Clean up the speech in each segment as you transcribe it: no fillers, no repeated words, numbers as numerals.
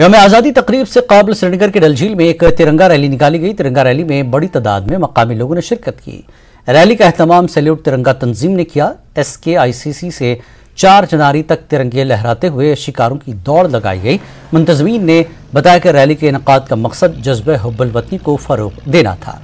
यौम आज़ादी तकरीब से काबल श्रीनगर के डल झील में एक तिरंगा रैली निकाली गई। तिरंगा रैली में बड़ी तादाद में मकामी लोगों ने शिरकत की। रैली का अहतमाम सैल्यूट तिरंगा तंजीम ने किया। SKICC से 4 जनवरी तक तिरंगे लहराते हुए शिकारों की दौड़ लगाई गई। मुंतजमीन ने बताया कि रैली के इनकाद का मकसद जज्बे हुब्बुल वतनी को फ़रोग़ देना था।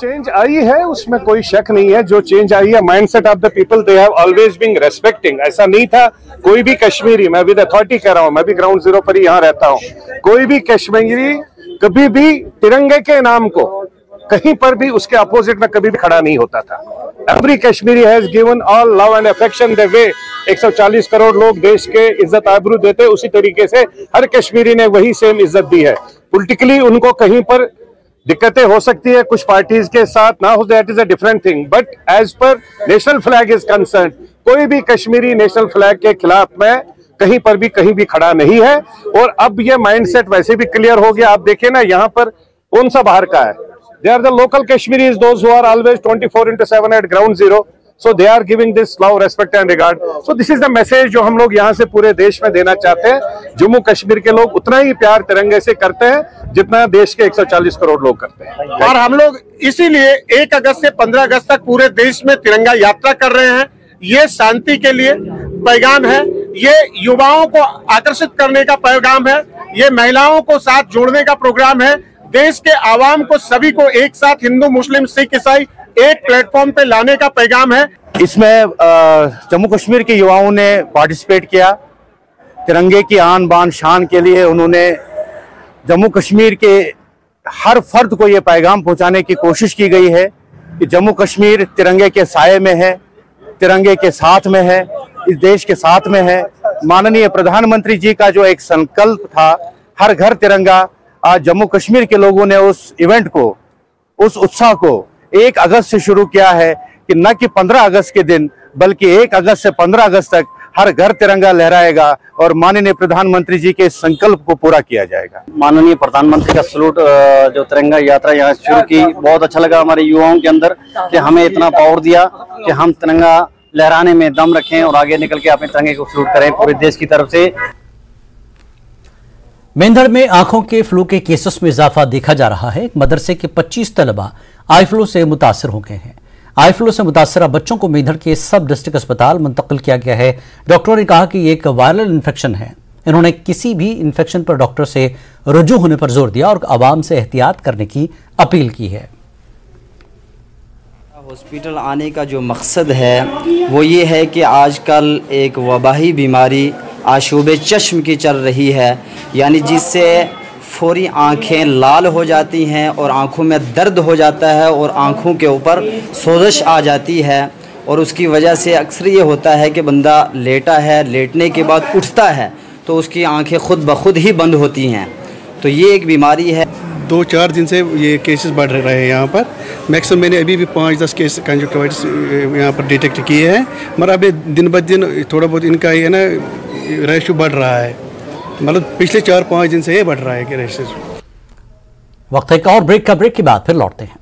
चेंज आई है, उसमें कोई शक नहीं है। जो चेंज आई है mindset of the people, they have always been respecting. ऐसा नहीं था कोई भी कश्मीरी, मैं विद अथॉरिटी कह रहा हूँ, मैं भी ग्राउंड जीरो पर ही यहाँ रहता हूँ, कोई भी कश्मीरी कभी भी तिरंगे के नाम को कहीं पर भी उसके अपोजिट में कभी भी खड़ा नहीं होता था। Every Kashmiri has given all love and affection the way. 140 crore लोग देश के इज्जत आबरू देते, उसी तरीके से हर कश्मीरी ने वही सेम इज्जत दी है। पॉलिटिकली उनको कहीं पर दिक्कतें हो सकती है, कुछ पार्टीज के साथ ना हो, that is a different thing, but as per national flag is concern, कोई भी कश्मीरी नेशनल फ्लैग के खिलाफ में कहीं पर भी खड़ा नहीं है। और अब ये माइंडसेट वैसे भी क्लियर हो गया। आप देखिए ना, यहाँ पर कौन सा बाहर का है, they are the local Kashmiris, those who are always 24/7 at ground zero, so they are giving this love, respect and regard. So this is the message जो हम लोग यहाँ से पूरे देश में देना चाहते हैं। जम्मू कश्मीर के लोग उतना ही प्यार तिरंगे से करते हैं जितना देश के 140 करोड़ लोग करते हैं। और हम लोग इसीलिए 1 अगस्त से 15 अगस्त तक पूरे देश में तिरंगा यात्रा कर रहे हैं। ये शांति के लिए पैगाम है, ये युवाओं को आकर्षित करने का पैगाम है, ये महिलाओं को साथ जोड़ने का प्रोग्राम है। देश के आवाम को, सभी को एक साथ, हिंदू मुस्लिम सिख ईसाई, एक प्लेटफॉर्म पे लाने का पैगाम है। इसमें जम्मू कश्मीर के युवाओं ने पार्टिसिपेट किया। तिरंगे की आन बान शान के लिए उन्होंने जम्मू कश्मीर के हर फर्द को ये पैगाम पहुंचाने की कोशिश की गई है कि जम्मू कश्मीर तिरंगे के साये में है, तिरंगे के साथ में है, इस देश के साथ में है। माननीय प्रधानमंत्री जी का जो एक संकल्प था, हर घर तिरंगा, आज जम्मू कश्मीर के लोगों ने उस इवेंट को, उस उत्साह को 1 अगस्त से शुरू किया है कि न कि 15 अगस्त के दिन, बल्कि 1 अगस्त से 15 अगस्त तक हर घर तिरंगा लहराएगा और माननीय प्रधानमंत्री जी के संकल्प को पूरा किया जाएगा। माननीय प्रधानमंत्री का सलूट, जो तिरंगा यात्रा यहाँ शुरू की, बहुत अच्छा लगा हमारे युवाओं के अंदर कि हमें इतना पावर दिया कि हम तिरंगा लहराने में दम रखें और आगे निकल के अपने तिरंगे को सलूट करें पूरे देश की तरफ से। मेंढर में आंखों के फ्लू के केसेस में इजाफा देखा जा रहा है। मदरसे के 25 तलबा आई फ्लू से मुतासर हो गए हैं। आई फ्लू से मुतासर बच्चों को मेंढर के सब डिस्ट्रिक्ट अस्पताल मुंतकिल किया गया है। डॉक्टरों ने कहा कि ये एक वायरल इन्फेक्शन है। इन्होंने किसी भी इन्फेक्शन पर डॉक्टर से रुजू होने पर जोर दिया और आवाम से एहतियात करने की अपील की है। हॉस्पिटल आने का जो मकसद है वो ये है कि आजकल एक वबाही बीमारी आशूबे चश्म की चल रही है, यानी जिससे फौरी आंखें लाल हो जाती हैं और आंखों में दर्द हो जाता है और आंखों के ऊपर सोजश आ जाती है। और उसकी वजह से अक्सर ये होता है कि बंदा लेटा है, लेटने के बाद उठता है तो उसकी आंखें खुद ब खुद ही बंद होती हैं। तो ये एक बीमारी है। 2-4 दिन से ये केसेस बढ़ रहे हैं यहाँ पर। मैक्सिमम मैंने अभी भी 5-10 केस कंजक्टिवाइटिस यहाँ पर डिटेक्ट किए हैं, मगर अभी दिन ब दिन थोड़ा बहुत इनका ये ना रेशो बढ़ रहा है, मतलब पिछले 4-5 दिन से ये बढ़ रहा है कि रेशो। वक्त है एक और ब्रेक के बाद फिर लौटते हैं।